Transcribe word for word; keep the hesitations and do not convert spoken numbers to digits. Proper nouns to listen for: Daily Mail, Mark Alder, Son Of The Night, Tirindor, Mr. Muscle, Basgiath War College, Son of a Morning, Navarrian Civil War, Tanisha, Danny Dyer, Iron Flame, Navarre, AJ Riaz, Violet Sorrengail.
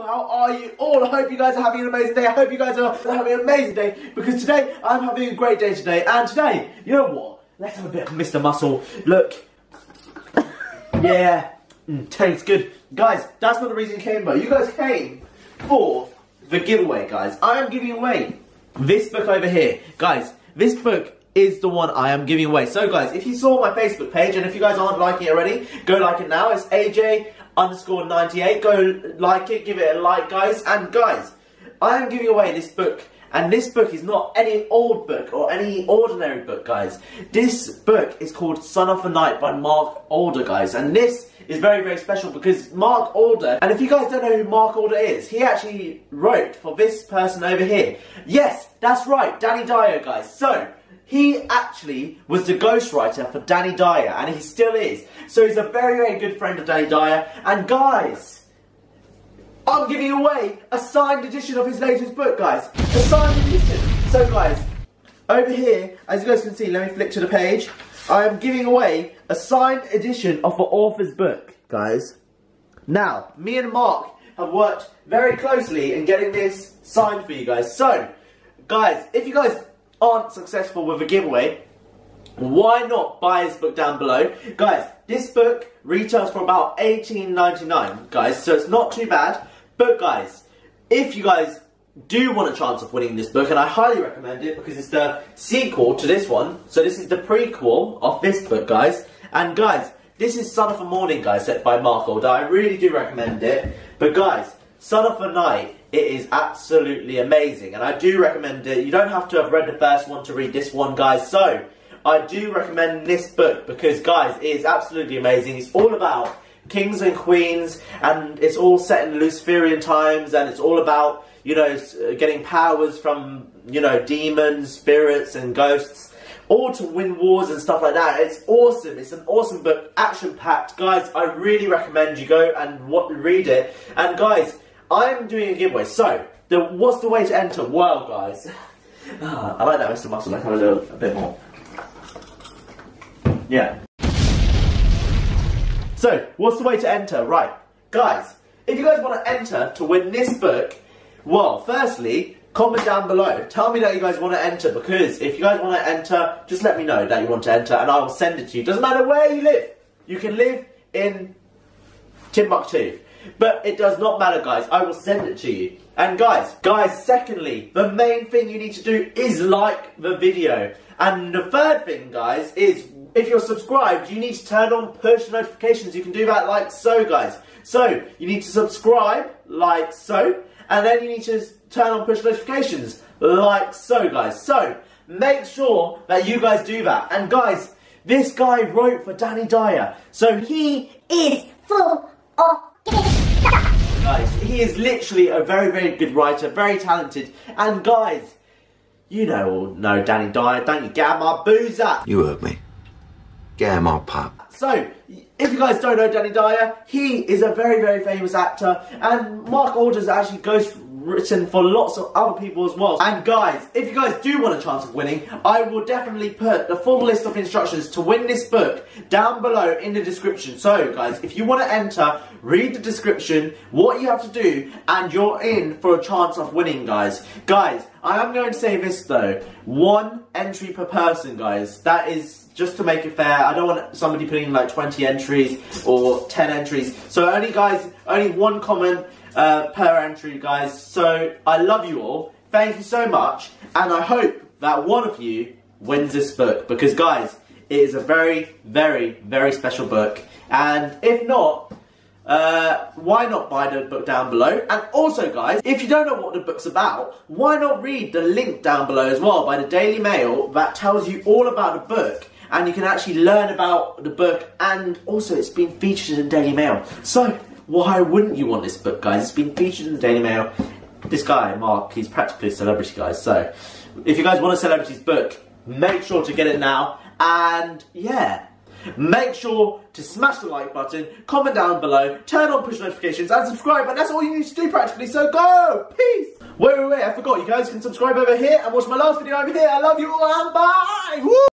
people, how are you all? I hope you guys are having an amazing day. I hope you guys are having an amazing day, because today I'm having a great day today. And today, you know what? Let's have a bit of Mister Muscle. Look. Yeah. Mm, tastes good. Guys, that's not the reason you came, but you guys came for the giveaway, guys. I am giving away this book over here. Guys, this book is the one I am giving away. So guys, if you saw my Facebook page, and if you guys aren't liking it already, go like it now. It's A J underscore ninety-eight. Go like it, give it a like, guys. And guys, I am giving away this book, and this book is not any old book or any ordinary book, guys. This book is called Son of a Night by Mark Alder, guys, and this is very, very special because Mark Alder, and if you guys don't know who Mark Alder is, he actually wrote for this person over here. Yes, that's right, Danny Dyer, guys. So he actually was the ghostwriter for Danny Dyer, and he still is. So he's a very, very good friend of Danny Dyer. And guys, I'm giving away a signed edition of his latest book, guys. A signed edition. So guys, over here, as you guys can see, let me flick to the page. I am giving away a signed edition of the author's book, guys. Now, me and Mark have worked very closely in getting this signed for you guys. So, guys, if you guys aren't successful with a giveaway, why not buy this book down below? Guys, this book retails for about eighteen ninety-nine, guys, so it's not too bad. But guys, if you guys do want a chance of winning this book, and I highly recommend it because it's the sequel to this one, so this is the prequel of this book, guys. And guys, this is Son of a Morning, guys, set by Mark Alder. I really do recommend it. But guys, Son of a Night, it is absolutely amazing, and I do recommend it. You don't have to have read the first one to read this one, guys. So I do recommend this book because, guys, it is absolutely amazing. It's all about kings and queens, and it's all set in Luciferian times, and it's all about, you know, getting powers from, you know, demons, spirits, and ghosts, all to win wars and stuff like that. It's awesome. It's an awesome book, action-packed. Guys, I really recommend you go and what, read it. And, guys, I'm doing a giveaway, so the, what's the way to enter? Well, guys, ah, I like that Mister Muscle. Let's have a little a bit more. Yeah. So, what's the way to enter? Right, guys, if you guys want to enter to win this book, well, firstly, comment down below. Tell me that you guys want to enter, because if you guys want to enter, just let me know that you want to enter, and I will send it to you. Doesn't matter where you live. You can live in Timbuktu. But it does not matter, guys. I will send it to you. And guys, guys, secondly, the main thing you need to do is like the video. And the third thing, guys, is if you're subscribed, you need to turn on push notifications. You can do that like so, guys. So, you need to subscribe, like so. And then you need to turn on push notifications, like so, guys. So, make sure that you guys do that. And guys, this guy wrote for Danny Dyer. So, he is full of... Guys, he is literally a very, very good writer, very talented. And guys, you know all know Danny Dyer, don't you? Get my booze up. You heard me. Get my pop. So, if you guys don't know Danny Dyer, he is a very, very famous actor. And Mark Alder's actually ghostwritten for lots of other people as well. And guys, if you guys do want a chance of winning, I will definitely put the full list of instructions to win this book down below in the description. So guys, if you want to enter, read the description, what you have to do, and you're in for a chance of winning, guys. Guys, I am going to say this though, one entry per person, guys. That is just to make it fair. I don't want somebody putting in like twenty entries or ten entries. So only guys, only one comment uh, per entry, guys. So I love you all. Thank you so much. And I hope that one of you wins this book because guys, it is a very, very, very special book. And if not, Uh, why not buy the book down below? And also guys, if you don't know what the book's about, why not read the link down below as well by the Daily Mail that tells you all about the book, and you can actually learn about the book, and also it's been featured in Daily Mail. So why wouldn't you want this book, guys? It's been featured in the Daily Mail. This guy, Mark, he's practically a celebrity, guys. So if you guys want a celebrity's book, make sure to get it now. And yeah, make sure to smash the like button, comment down below, turn on push notifications, and subscribe. And that's all you need to do practically, so go! Peace! Wait, wait, wait, I forgot. You guys can subscribe over here and watch my last video over here. I love you all, and bye! Woo!